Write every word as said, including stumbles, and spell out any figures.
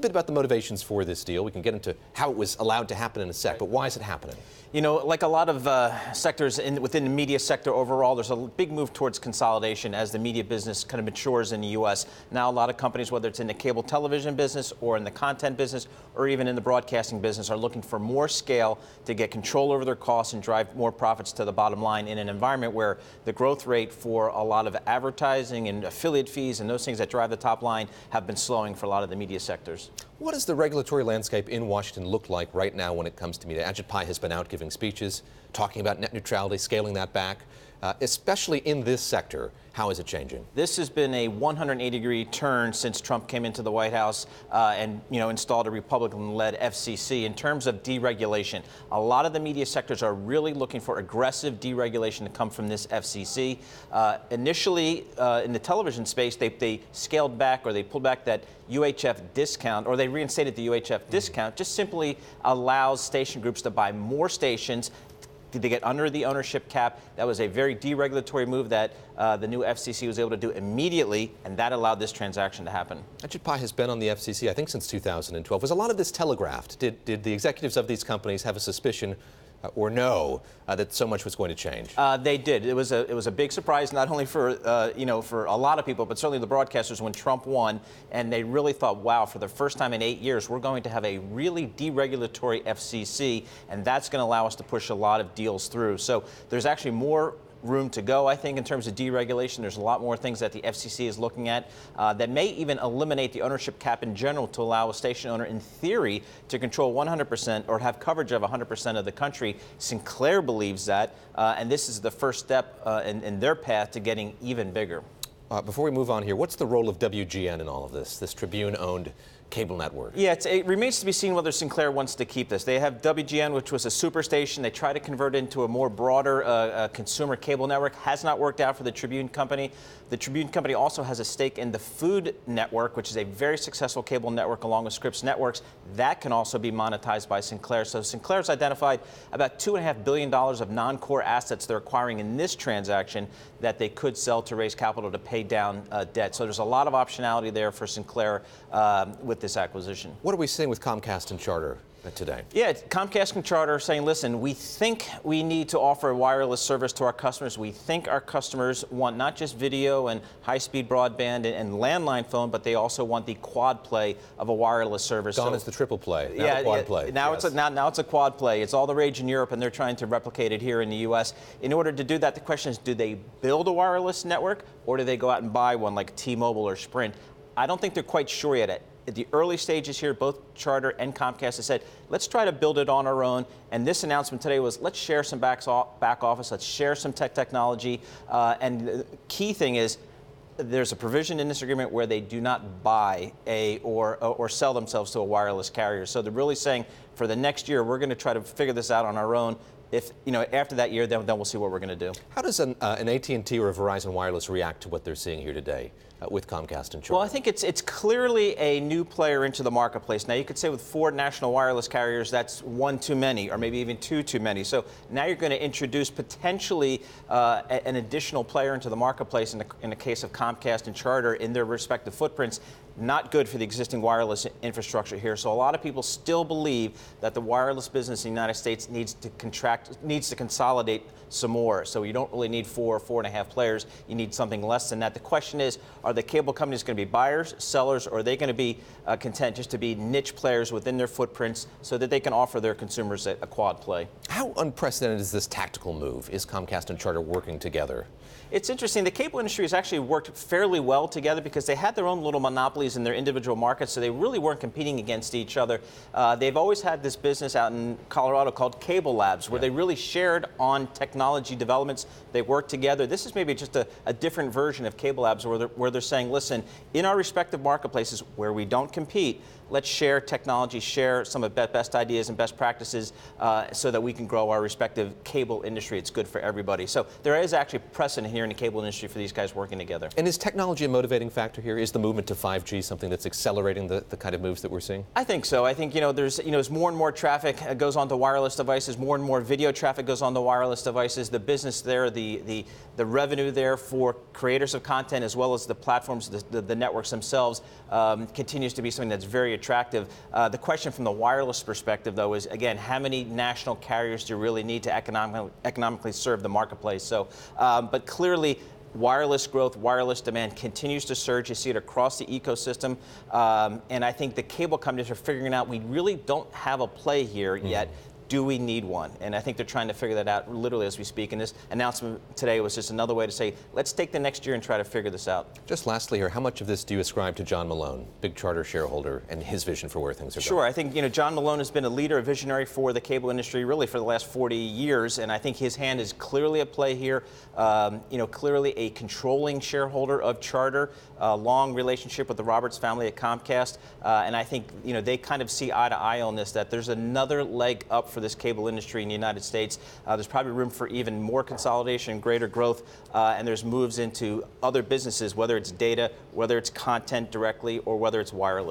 bit about the motivations for this deal. We can get into how it was allowed to happen in a sec, but why is it happening? You know, like a lot of uh, sectors in, within the media sector overall, there's a big move towards consolidation as the media business kind of matures in the U S. Now a lot of companies, whether it's in the cable television business or in the content business or even in the broadcasting business, are looking for more scale to get control over their costs and drive more profits to the bottom line in an environment where the growth rate for a lot of advertising and affiliate fees and those things that drive the top line have been slowing for a lot of the media sectors. What does the regulatory landscape in Washington look like right now when it comes to media? Ajit Pai has been out giving speeches, talking about net neutrality, scaling that back, uh, especially in this sector. How is it changing? This has been a one hundred eighty degree turn since Trump came into the White House uh, and you know installed a Republican-led F C C in terms of deregulation. A lot of the media sectors are really looking for aggressive deregulation to come from this F C C. Uh, initially, uh, in the television space, they, they scaled back or they pulled back that U H F discount, or they reinstated the U H F mm-hmm. discount. Just simply allows station groups to buy more stations. Did they get under the ownership cap? That was a very deregulatory move that uh, the new F C C was able to do immediately, and that allowed this transaction to happen. Ajit Pai has been on the F C C, I think, since two thousand twelve. Was a lot of this telegraphed? Did, did the executives of these companies have a suspicion Uh, or no, uh, that so much was going to change? Uh, they did. It was a it was a big surprise, not only for uh, you know for a lot of people, but certainly the broadcasters when Trump won, and they really thought, wow, for the first time in eight years, we're going to have a really deregulatory F C C, and that's going to allow us to push a lot of deals through. So there's actually more room to go, I think, in terms of deregulation. There's a lot more things that the F C C is looking at uh, that may even eliminate the ownership cap in general to allow a station owner, in theory, to control one hundred percent or have coverage of one hundred percent of the country. Sinclair believes that, uh, and this is the first step uh, in, in their path to getting even bigger. Uh, before we move on here, what's the role of W G N in all of this, this Tribune-owned cable network? Yeah, it's, it remains to be seen whether Sinclair wants to keep this. They have W G N, which was a super station. They try to convert it into a more broader uh, uh, consumer cable network. Has not worked out for the Tribune Company. The Tribune Company also has a stake in the Food Network, which is a very successful cable network along with Scripps Networks. That can also be monetized by Sinclair. So Sinclair's identified about two point five billion dollars of non-core assets they're acquiring in this transaction that they could sell to raise capital to pay down uh, debt. So there's a lot of optionality there for Sinclair um, with this acquisition. What are we seeing with Comcast and Charter today? Yeah, Comcast and Charter are saying, listen, we think we need to offer a wireless service to our customers. We think our customers want not just video and high-speed broadband and, and landline phone, but they also want the quad play of a wireless service. Gone so, is the triple play. Now yeah, the quad yeah, play. Now, yes. it's a, now, now it's a quad play. It's all the rage in Europe, and they're trying to replicate it here in the U S. In order to do that, the question is, do they build a wireless network, or do they go out and buy one like T-Mobile or Sprint? I don't think they're quite sure yet. At, At the early stages here, both Charter and Comcast have said, let's try to build it on our own. And this announcement today was, let's share some back office, let's share some tech technology. Uh, and the key thing is, there's a provision in this agreement where they do not buy a or or sell themselves to a wireless carrier. So they're really saying, for the next year, we're going to try to figure this out on our own. If, you know, after that year, then, then we'll see what we're going to do. How does an, uh, an A T and T or a Verizon Wireless react to what they're seeing here today uh, with Comcast and Charter? Well, I think it's it's clearly a new player into the marketplace. Now, you could say with four national wireless carriers, that's one too many, or maybe even two too many. So now you're going to introduce potentially uh, a, an additional player into the marketplace in the, in the case of Comcast and Charter in their respective footprints. Not good for the existing wireless infrastructure here. So a lot of people still believe that the wireless business in the United States needs to contract, needs to consolidate some more. So you don't really need four or four and a half players. You need something less than that. The question is, are the cable companies going to be buyers, sellers, or are they going to be uh, content just to be niche players within their footprints so that they can offer their consumers a, a quad play? How unprecedented is this tactical move? Is Comcast and Charter working together? It's interesting. The cable industry has actually worked fairly well together because they had their own little monopolies in their individual markets, so they really weren't competing against each other. Uh, they've always had this business out in Colorado called Cable Labs, where yeah. they really shared on technology developments. They worked together. This is maybe just a, a different version of Cable Labs, where they're, where they're saying, listen, in our respective marketplaces where we don't compete, let's share technology, share some of the best ideas and best practices uh, so that we can grow our respective cable industry. It's good for everybody. So there is actually precedent precedent here in the cable industry for these guys working together. And is technology a motivating factor here? Is the movement to five G something that's accelerating the, the kind of moves that we're seeing? I think so. I think, you know, there's, you know, as more and more traffic goes onto wireless devices, more and more video traffic goes onto wireless devices, the business there, the, the, the revenue there for creators of content as well as the platforms, the, the, the networks themselves, um, continues to be something that's very attractive. Uh, the question from the wireless perspective, though, is, again, how many national carriers do you really need to economic, economically serve the marketplace? So, um, but clearly, wireless growth, wireless demand continues to surge. You see it across the ecosystem. Um, and I think the cable companies are figuring out we really don't have a play here mm. yet. Do we need one? And I think they're trying to figure that out literally as we speak. And this announcement today was just another way to say, let's take the next year and try to figure this out. Just lastly here, how much of this do you ascribe to John Malone, big Charter shareholder, and his vision for where things are sure, going? Sure, I think, you know, John Malone has been a leader, a visionary for the cable industry really for the last forty years, and I think his hand is clearly at play here. Um, you know, clearly a controlling shareholder of Charter, a long relationship with the Roberts family at Comcast, uh, and I think, you know, they kind of see eye to eye on this, that there's another leg up for this cable industry in the United States. Uh, there's probably room for even more consolidation, greater growth, uh, and there's moves into other businesses, whether it's data, whether it's content directly, or whether it's wireless.